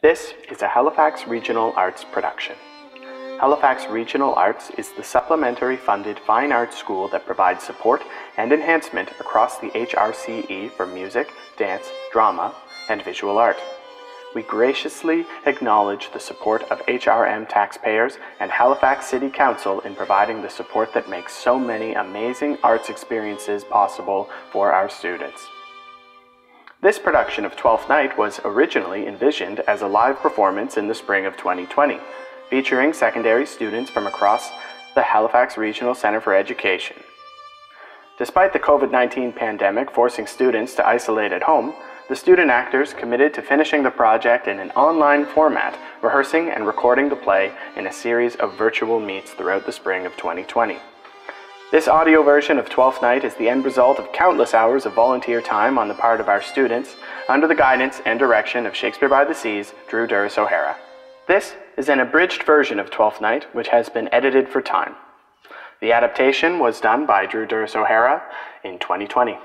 This is a Halifax Regional Arts production. Halifax Regional Arts is the supplementary funded fine arts school that provides support and enhancement across the HRCE for music, dance, drama, and visual art. We graciously acknowledge the support of HRM taxpayers and Halifax City Council in providing the support that makes so many amazing arts experiences possible for our students. This production of Twelfth Night was originally envisioned as a live performance in the spring of 2020, featuring secondary students from across the Halifax Regional Centre for Education. Despite the COVID-19 pandemic forcing students to isolate at home, the student actors committed to finishing the project in an online format, rehearsing and recording the play in a series of virtual meets throughout the spring of 2020. This audio version of Twelfth Night is the end result of countless hours of volunteer time on the part of our students, under the guidance and direction of Shakespeare by the Seas' Drew Douris-O'Hara. This is an abridged version of Twelfth Night, which has been edited for time. The adaptation was done by Drew Douris-O'Hara in 2020.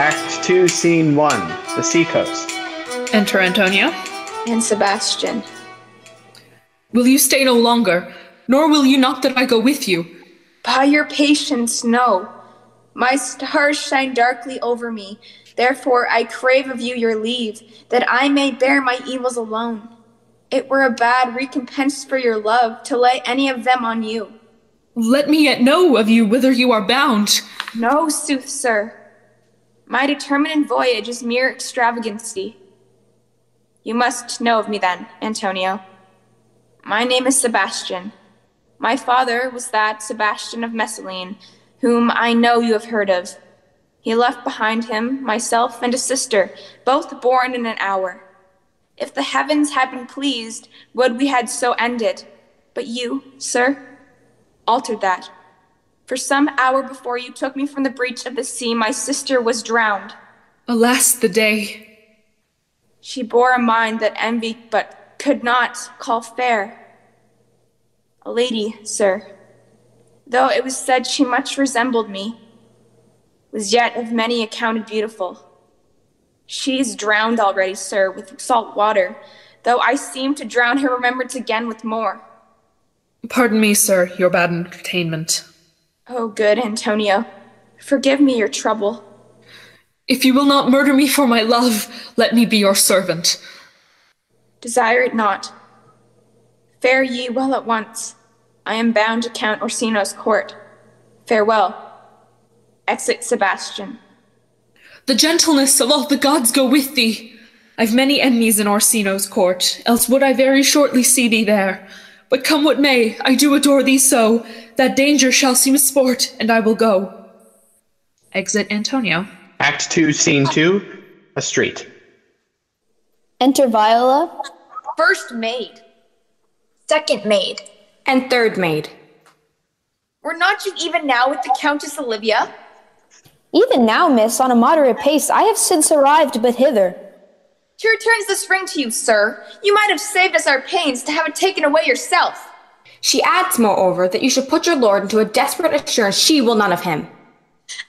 Act 2, Scene 1, the Seacoast. Enter Antonio. And Sebastian. Will you stay no longer, nor will you not that I go with you? By your patience, no. My stars shine darkly over me, therefore I crave of you your leave, that I may bear my evils alone. It were a bad recompense for your love to lay any of them on you. Let me yet know of you whither you are bound. No, soothsir. My determined voyage is mere extravagancy. You must know of me then, Antonio. My name is Sebastian. My father was that Sebastian of Messaline, whom I know you have heard of. He left behind him myself and a sister, both born in an hour. If the heavens had been pleased, would we had so ended. But you, sir, altered that. For some hour before you took me from the breach of the sea, my sister was drowned. Alas, the day. She bore a mind that envied but could not call fair. A lady, sir, though it was said she much resembled me, was yet of many accounted beautiful. She is drowned already, sir, with salt water, though I seem to drown her remembrance again with more. Pardon me, sir, your bad entertainment. Oh, good Antonio, forgive me your trouble. If you will not murder me for my love, let me be your servant. Desire it not. Fare ye well at once. I am bound to Count Orsino's court. Farewell. Exit Sebastian. The gentleness of all the gods go with thee. I've many enemies in Orsino's court, else would I very shortly see thee there. But come what may, I do adore thee so, that danger shall seem a sport, and I will go. Exit Antonio. Act 2, Scene 2, a street. Enter Viola. First maid. Second maid. And third maid. Were not you even now with the Countess Olivia? Even now, miss, on a moderate pace, I have since arrived but hither. She returns this ring to you, sir. You might have saved us our pains to have it taken away yourself. She adds, moreover, that you should put your lord into a desperate assurance she will none of him.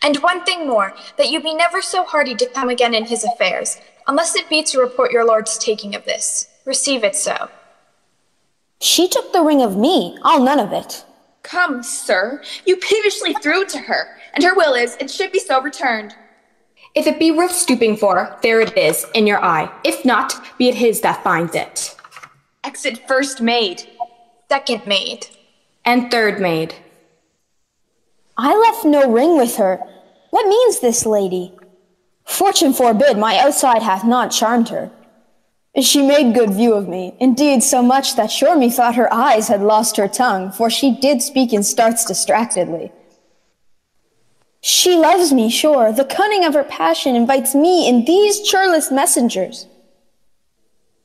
And one thing more, that you be never so hardy to come again in his affairs, unless it be to report your lord's taking of this. Receive it so. She took the ring of me, I'll none of it. Come, sir, you peevishly threw it to her, and her will is, it should be so returned. If it be worth stooping for, there it is, in your eye. If not, be it his that finds it. Exit first maid, second maid, and third maid. I left no ring with her. What means this lady? Fortune forbid, my outside hath not charmed her. She made good view of me, indeed so much that sure methought her eyes had lost her tongue, for she did speak in starts distractedly. She loves me, sure. The cunning of her passion invites me in these churless messengers.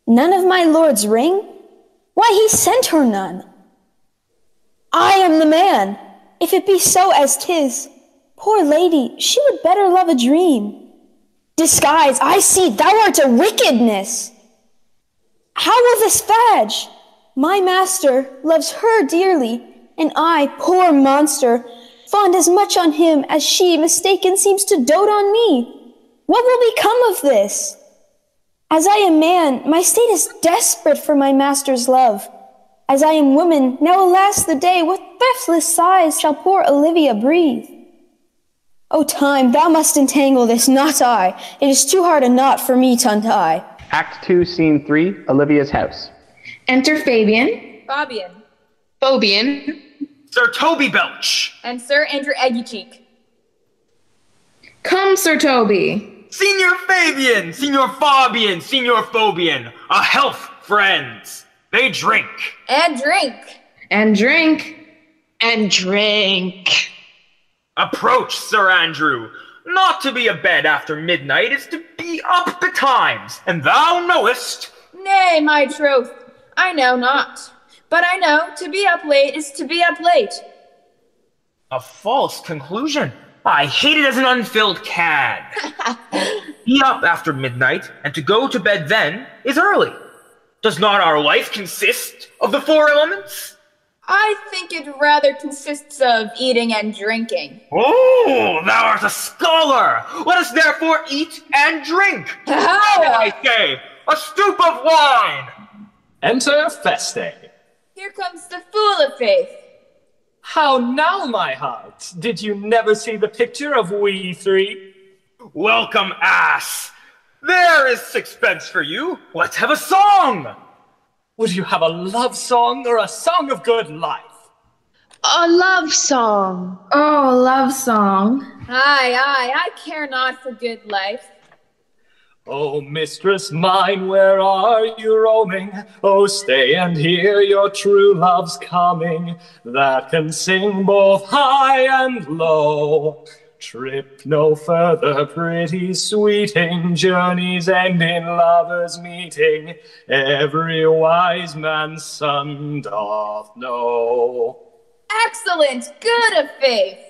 None of my lord's ring? Why, he sent her none. I am the man. If it be so as 'tis, poor lady, she would better love a dream. Disguise, I see, thou art a wickedness. How will this fadge? My master loves her dearly, and I, poor monster, fond as much on him as she, mistaken, seems to dote on me. What will become of this? As I am man, my state is desperate for my master's love. As I am woman, now alas the day, what breathless sighs shall poor Olivia breathe? O time, thou must entangle this, not I. It is too hard a knot for me to untie. Act 2, Scene 3, Olivia's house. Enter Fabian, Fabian, Phobian, Sir Toby Belch, and Sir Andrew Eggycheek. Come, Sir Toby. Senior Fabian, Senior Fabian, Senior Phobian, a health, friends. They drink. And drink. And drink. And drink. Approach, Sir Andrew. Not to be abed after midnight is to be up betimes, and thou knowest. Nay, my troth, I know not. But I know to be up late is to be up late. A false conclusion. I hate it as an unfilled can. Be up after midnight, and to go to bed then is early. Does not our life consist of the four elements? I think it rather consists of eating and drinking. Oh, thou art a scholar! Let us therefore eat and drink! How did I say? A stoop of wine! Enter Feste. Here comes the fool of faith. How now, my heart? Did you never see the picture of we three? Welcome, ass. There is sixpence for you. Let's have a song. Would you have a love song or a song of good life? A love song. Oh, a love song. Aye, aye, I care not for good life. Oh, mistress mine, where are you roaming? Oh, stay and hear your true love's coming, that can sing both high and low. Trip no further, pretty sweeting, journeys end in lovers' meeting, every wise man's son doth know. Excellent, good of faith.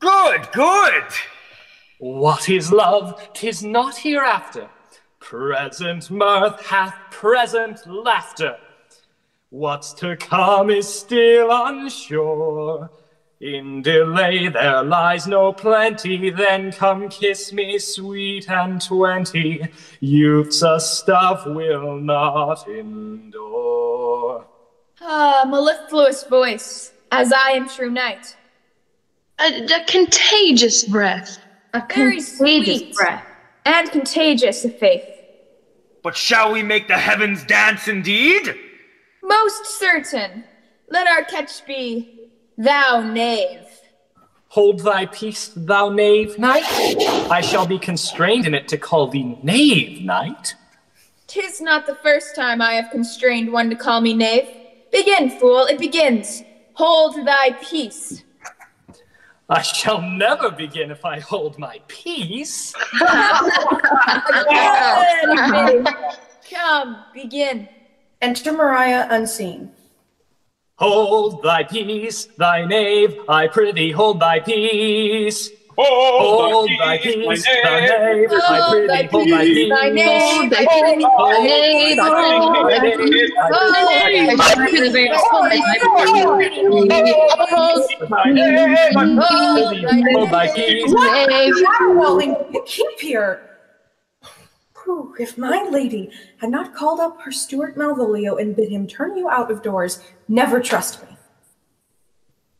Good, good. What is love? 'Tis not hereafter. Present mirth hath present laughter. What's to come is still unsure. In delay there lies no plenty. Then come kiss me, sweet and 20. Youth's a stuff will not endure. Ah, mellifluous voice, as I am true night. A contagious breath. A very sweet breath, and contagious of faith. But shall we make the heavens dance indeed? Most certain. Let our catch be, thou knave. Hold thy peace, thou knave knight. I shall be constrained in it to call thee knave knight. 'Tis not the first time I have constrained one to call me knave. Begin, fool, it begins. Hold thy peace. I shall never begin if I hold my peace. Come, begin. Enter Mariah unseen. Hold thy peace, thy knave, I prithee, hold thy peace. Hold thy peace, thy knave, I prithee, hold thy peace. Hold thy peace, thy knave, I prithee, hold thy peace. What you keep here? If my lady had not called up her Stuart Malvolio and bid him turn you out of doors, never trust me.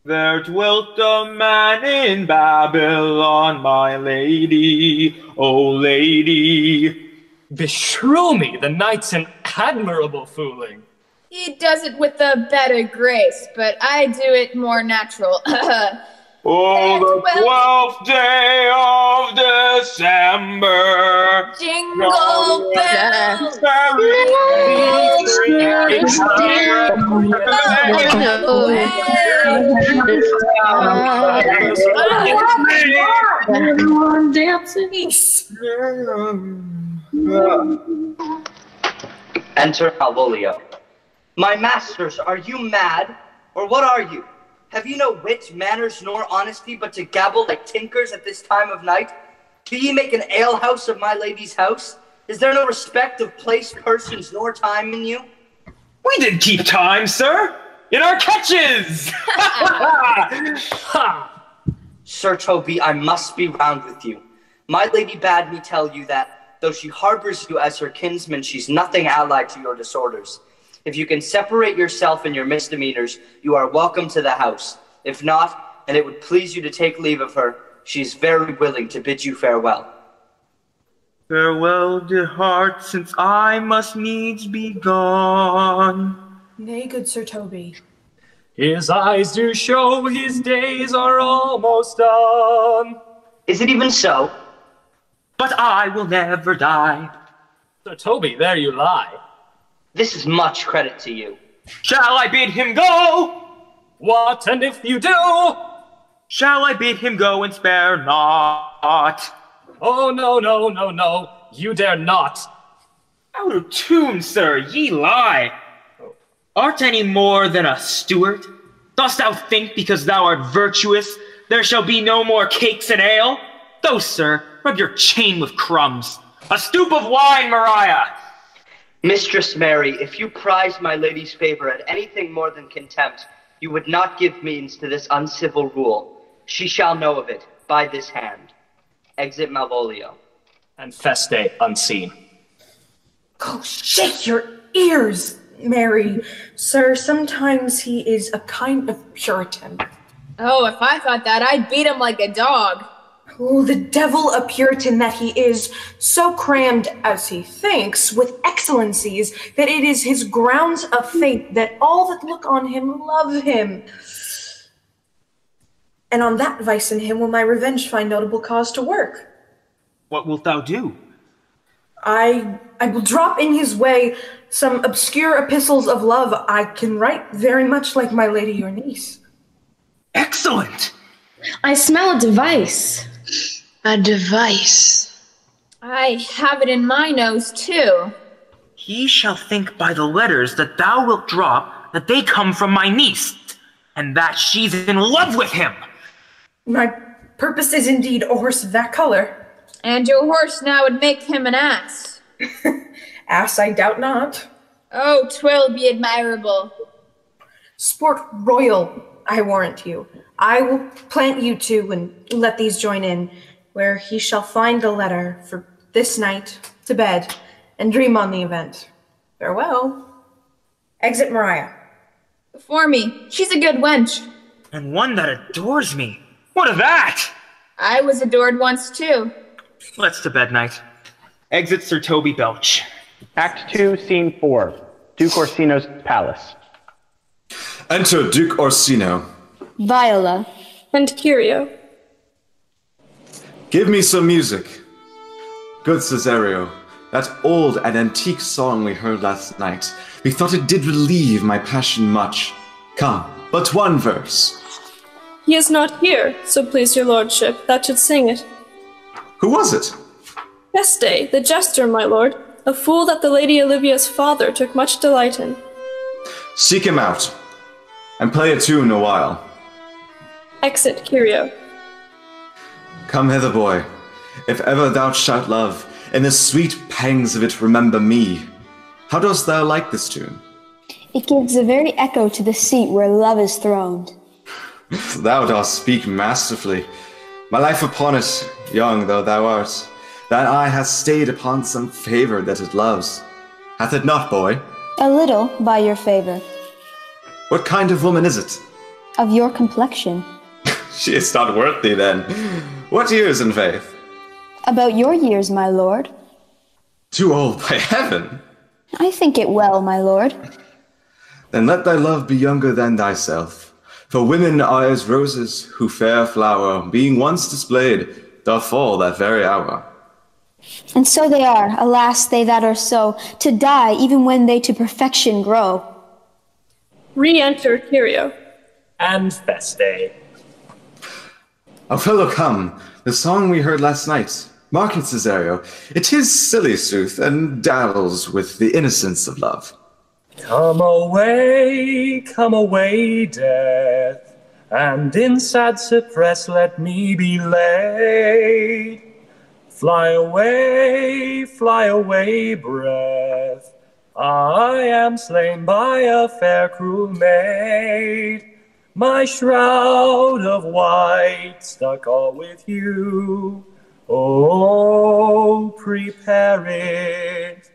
There dwelt a man in Babylon, my lady, oh lady. Beshrew me, the knight's an admirable fooling. He does it with a better grace, but I do it more natural. Oh, the 12th day of December. Jingle bells. Everyone dancing. Enter Malvolio. My masters, are you mad, or what are you? Have you no wit, manners, nor honesty, but to gabble like tinkers at this time of night? Do ye make an alehouse of my lady's house? Is there no respect of place, persons, nor time in you? We did keep time, sir, in our catches. Sir Toby, I must be round with you. My lady bade me tell you that, though she harbors you as her kinsman, she's nothing allied to your disorders. If you can separate yourself and your misdemeanors, you are welcome to the house. If not, and it would please you to take leave of her, she's very willing to bid you farewell. Farewell, dear heart, since I must needs be gone. Nay, good Sir Toby. His eyes do show his days are almost done. Is it even so? But I will never die. Sir Toby, there you lie. This is much credit to you. Shall I bid him go? What, and if you do? Shall I bid him go and spare not? Oh, no, no, no, no, you dare not. Out of tune, sir, ye lie. Art any more than a steward? Dost thou think, because thou art virtuous, there shall be no more cakes and ale? Go, sir, rub your chain with crumbs. A stoup of wine, Mariah! Mistress Mary, if you prize my lady's favor at anything more than contempt, you would not give means to this uncivil rule. She shall know of it, by this hand. Exit Malvolio. And Feste unseen. Oh, shake your ears, Mary. Sir, sometimes he is a kind of Puritan. Oh, if I thought that, I'd beat him like a dog. Oh, the devil a Puritan that he is, so crammed, as he thinks, with excellencies, that it is his grounds of faith that all that look on him love him. And on that vice in him will my revenge find notable cause to work. What wilt thou do? I will drop in his way some obscure epistles of love I can write very much like my lady your niece. Excellent! I smell a device. A device. I have it in my nose too. He shall think by the letters that thou wilt drop that they come from my niece, and that she's in love with him. My purpose is indeed a horse of that color. And your horse now would make him an ass. Ass, I doubt not. Oh, 'twill be admirable. Sport royal, I warrant you. I will plant you two and let these join in, where he shall find the letter for this night to bed and dream on the event. Farewell. Exit Mariah. For me. She's a good wench. And one that adores me. What of that? I was adored once, too. Let's to bed, Knight. Exit Sir Toby Belch. Act 2, Scene 4. Duke Orsino's palace. Enter Duke Orsino. Viola. And Curio. Give me some music. Good Cesario, that old and antique song we heard last night, methought it did relieve my passion much. Come, but one verse. He is not here, so please your lordship, that should sing it. Who was it? Feste, the jester, my lord, a fool that the Lady Olivia's father took much delight in. Seek him out, and play a tune a while. Exit Curio. Come hither, boy. If ever thou shalt love, in the sweet pangs of it remember me. How dost thou like this tune? It gives a very echo to the seat where love is throned. Thou dost speak masterfully. My life upon it, young though thou art, thine eye hath stayed upon some favour that it loves. Hath it not, boy? A little, by your favour. What kind of woman is it? Of your complexion. She is not worth thee, then. What years, in faith? About your years, my lord. Too old, by heaven. I think it well, my lord. Then let thy love be younger than thyself. For women are as roses, who fair flower, being once displayed, doth fall that very hour. And so they are, alas, they that are so, to die even when they to perfection grow. Re-enter Curio. And Feste. Othello, come, the song we heard last night. Mark it, Cesario. It is silly, sooth, and dabbles with the innocence of love. Come away, death, and in sad surprise let me be laid. Fly away, breath. I am slain by a fair crew maid. My shroud of white stuck all with you. Oh, prepare it.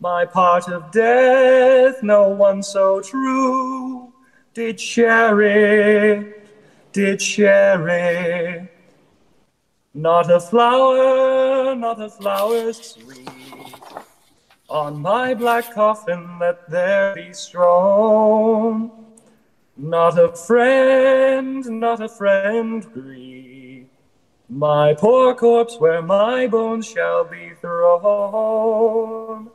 My part of death, no one so true did share it, did share it. Not a flower sweet. On my black coffin let there be strong. Not a friend grieve. My poor corpse where my bones shall be thrown.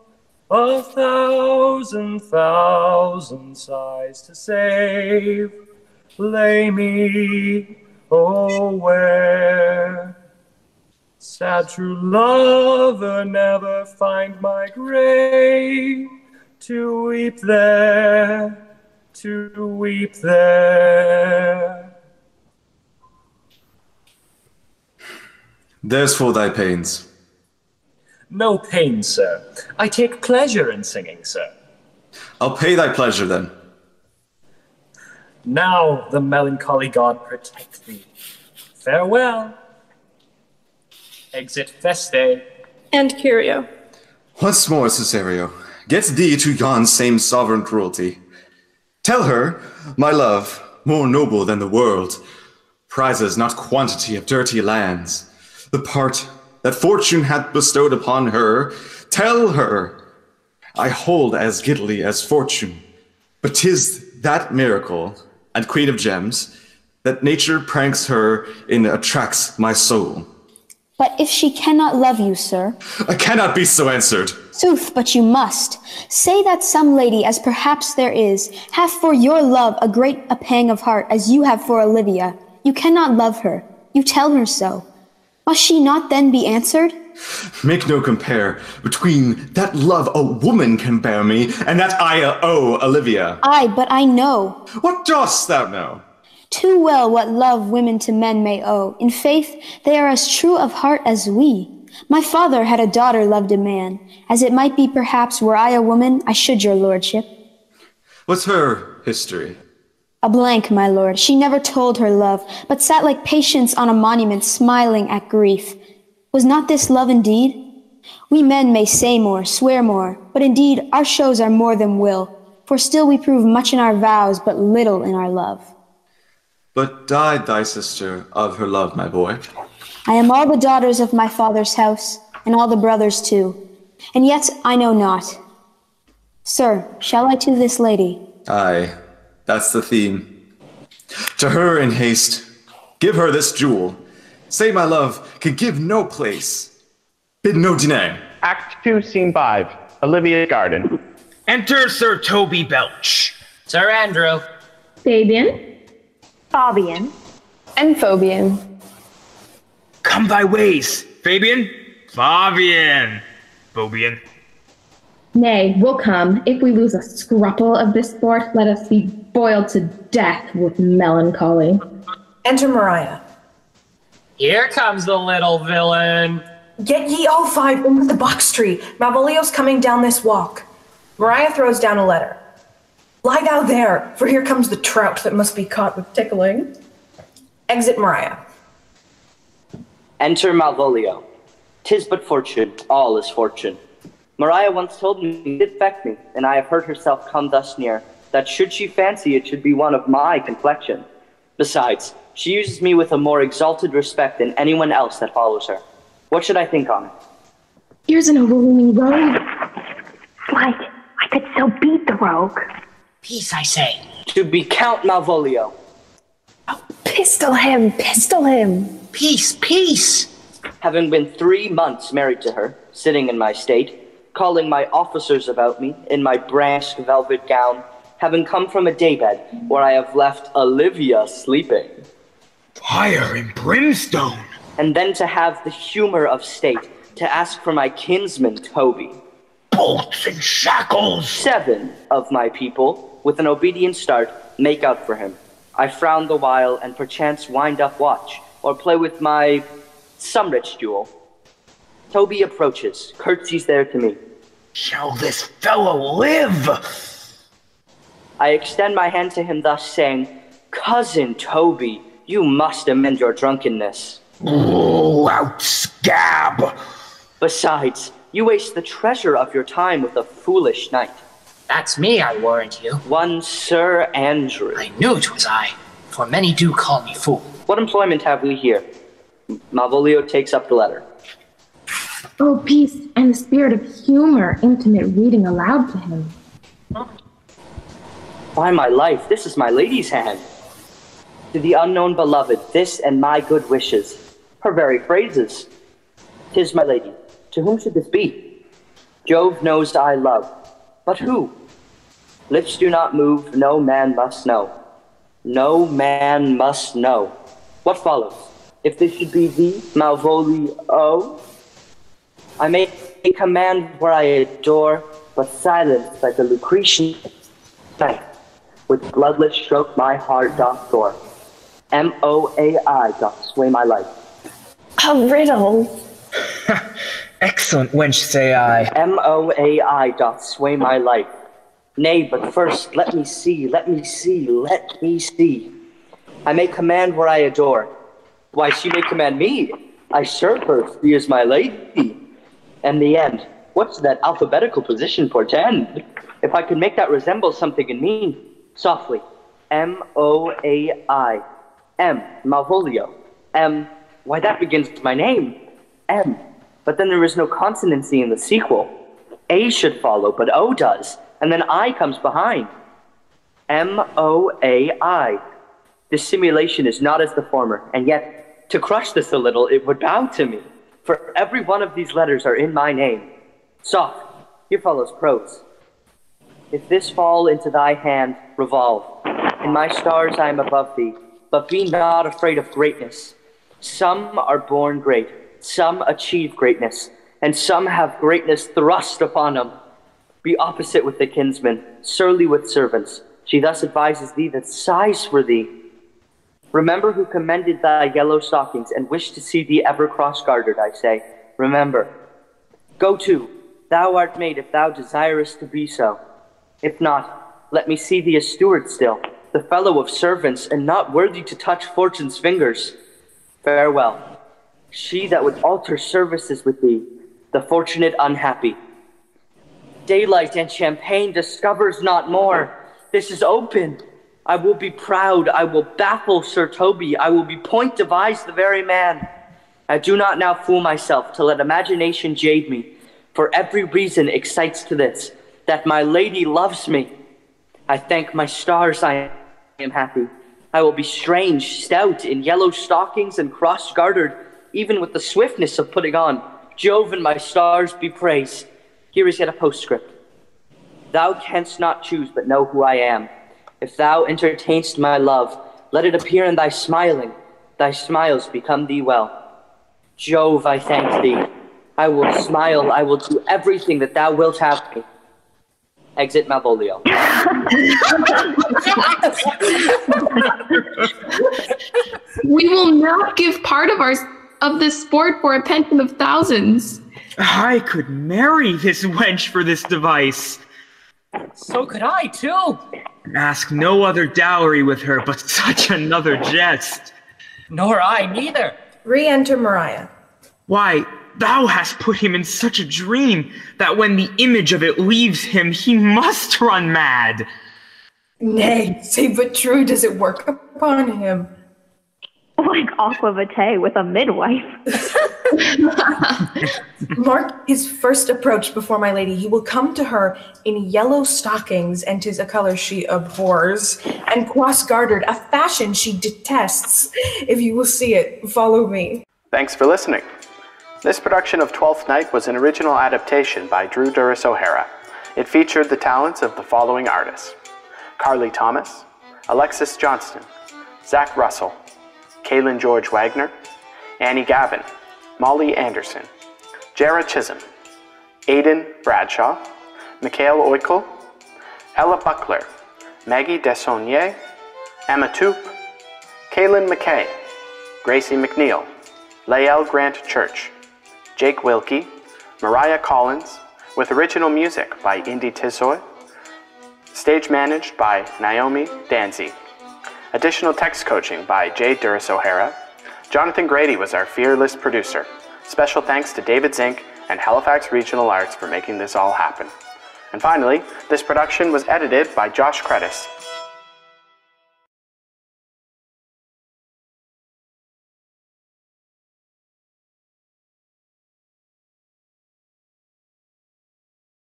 A thousand sighs to save. Lay me, oh where? Sad true lover, never find my grave to weep there. To weep there. There's for thy pains. No pain, sir. I take pleasure in singing, sir. I'll pay thy pleasure, then. Now the melancholy god protect thee. Farewell. Exit Feste. And Curio. Once more, Cesario, get thee to yon same sovereign cruelty. Tell her, my love, more noble than the world, prizes not quantity of dirty lands, the part that fortune hath bestowed upon her. Tell her, I hold as giddily as fortune, but 'tis that miracle, and queen of gems, that nature pranks her in attracts my soul. But if she cannot love you, sir? I cannot be so answered. Sooth, but you must. Say that some lady, as perhaps there is, hath for your love a great a pang of heart, as you have for Olivia. You cannot love her. You tell her so. Must she not then be answered? Make no compare between that love a woman can bear me and that I owe Olivia. Aye, but I know. What dost thou know? Too well what love women to men may owe. In faith, they are as true of heart as we. My father had a daughter loved a man, as it might be perhaps were I a woman, I should, your lordship. What's her history? A blank, my lord. She never told her love, but sat like Patience on a monument, smiling at grief. Was not this love indeed? We men may say more, swear more, but indeed our shows are more than will, for still we prove much in our vows, but little in our love. But died thy sister of her love, my boy. I am all the daughters of my father's house, and all the brothers too, and yet I know not. Sir, shall I to this lady? Aye, that's the theme. To her in haste, give her this jewel. Say my love can give no place, bid no deny. Act 2, Scene 5, Olivia's garden. Enter Sir Toby Belch. Sir Andrew. Fabian. Fabian. And Phobian. Come thy ways, Fabian. Fabian. Phobian. Nay, we'll come. If we lose a scruple of this sport, let us be boiled to death with melancholy. Enter Mariah. Here comes the little villain. Get ye all five into the box tree. Malvolio's coming down this walk. Mariah throws down a letter. Lie thou there, for here comes the trout that must be caught with tickling. Exit Mariah. Enter Malvolio. 'Tis but fortune, all is fortune. Mariah once told me it did affect me, and I have heard herself come thus near, that should she fancy it should be one of my complexion. Besides, she uses me with a more exalted respect than anyone else that follows her. What should I think on it? Here's an overwhelming rogue. Why, I could so beat the rogue. Peace, I say. To be Count Malvolio. Oh, pistol him, pistol him. Peace, peace. Having been 3 months married to her, sitting in my state, calling my officers about me in my branched velvet gown, having come from a daybed where I have left Olivia sleeping. Fire and brimstone. And then to have the humor of state to ask for my kinsman Toby. Bolts and shackles. 7 of my people, with an obedient start, make out for him. I frown the while, and perchance wind up watch, or play with my some rich jewel. Toby approaches, curtsies there to me. Shall this fellow live? I extend my hand to him, thus saying, Cousin Toby, you must amend your drunkenness. Out scab! Besides, you waste the treasure of your time with a foolish knight. That's me, I warrant you. One Sir Andrew. I knew 'twas I, for many do call me fool. What employment have we here? Malvolio takes up the letter. Oh, peace and the spirit of humor, intimate reading aloud to him. By my life, this is my lady's hand. To the unknown beloved, this and my good wishes, her very phrases. 'Tis my lady, to whom should this be? Jove knows I love, but who? Lips do not move, no man must know. No man must know. What follows? If this should be thee, Malvolio? I make a command where I adore, but silence like a Lucretian night. With bloodless stroke my heart doth soar. MOAI doth sway my life. A riddle. Excellent wench, say I. MOAI doth sway my life. Nay, but first let me see, let me see, let me see. I may command where I adore. Why, she may command me. I serve her, she is my lady. And the end, what's that alphabetical position portend? If I could make that resemble something in me. Softly, M-O-A-I, M, Malvolio, M, why that begins with my name, M, but then there is no consonancy in the sequel. A should follow, but O does, and then I comes behind. M-O-A-I. This simulation is not as the former, and yet, to crush this a little, it would bow to me. For every one of these letters are in my name. Soft, here follows prose. If this fall into thy hand, revolve. In my stars I am above thee, but be not afraid of greatness. Some are born great, some achieve greatness, and some have greatness thrust upon them. Be opposite with the kinsman, surly with servants. She thus advises thee that sighs for thee. Remember who commended thy yellow stockings and wished to see thee ever cross-gartered, I say. Remember. Go to, thou art made if thou desirest to be so. If not, let me see thee a steward still, the fellow of servants, and not worthy to touch fortune's fingers. Farewell. She that would alter services with thee, the fortunate unhappy. Daylight and champagne discovers not more. This is open. I will be proud, I will baffle Sir Toby, I will be point devised the very man. I do not now fool myself to let imagination jade me, for every reason excites to this, that my lady loves me. I thank my stars I am happy. I will be strange, stout, in yellow stockings and cross-gartered, even with the swiftness of putting on. Jove and my stars be praised. Here is yet a postscript. Thou canst not choose but know who I am. If thou entertainst my love, let it appear in thy smiling. Thy smiles become thee well. Jove, I thank thee. I will smile. I will do everything that thou wilt have me. Exit Malvolio. We will not give part of this sport for a pension of thousands. I could marry this wench for this device. So could I, too. Ask no other dowry with her but such another jest. Nor I neither. Re-enter Mariah. Why, thou hast put him in such a dream that when the image of it leaves him, he must run mad. Nay, say but true does it work upon him. Like aqua vitae with a midwife. Mark his first approach before my lady. He will come to her in yellow stockings, and 'tis a color she abhors, and cross-gartered, a fashion she detests. If you will see it, follow me. Thanks for listening. This production of Twelfth Night was an original adaptation by Drew Douris-O'Hara. It featured the talents of the following artists: Carly Thomas, Alexis Johnston, Zach Russell, Kaylin George Wagner, Annie Gavin, Molly Anderson, Jarrah Chisholm, Aidan Bradshaw, Mikhail Oikel, Ella Buckler, Maggie Dessaunier, Emma Toop, Kaylin McKay, Gracie McNeil, Lael Grant Church, Jake Wilkie, Mariah Collins, with original music by Indy Tisoy, stage managed by Naomi Danzi. Additional text coaching by Drew Douris-O'Hara. Jonathan Grady was our fearless producer. Special thanks to David Zink and Halifax Regional Arts for making this all happen. And finally, this production was edited by Josh Credis.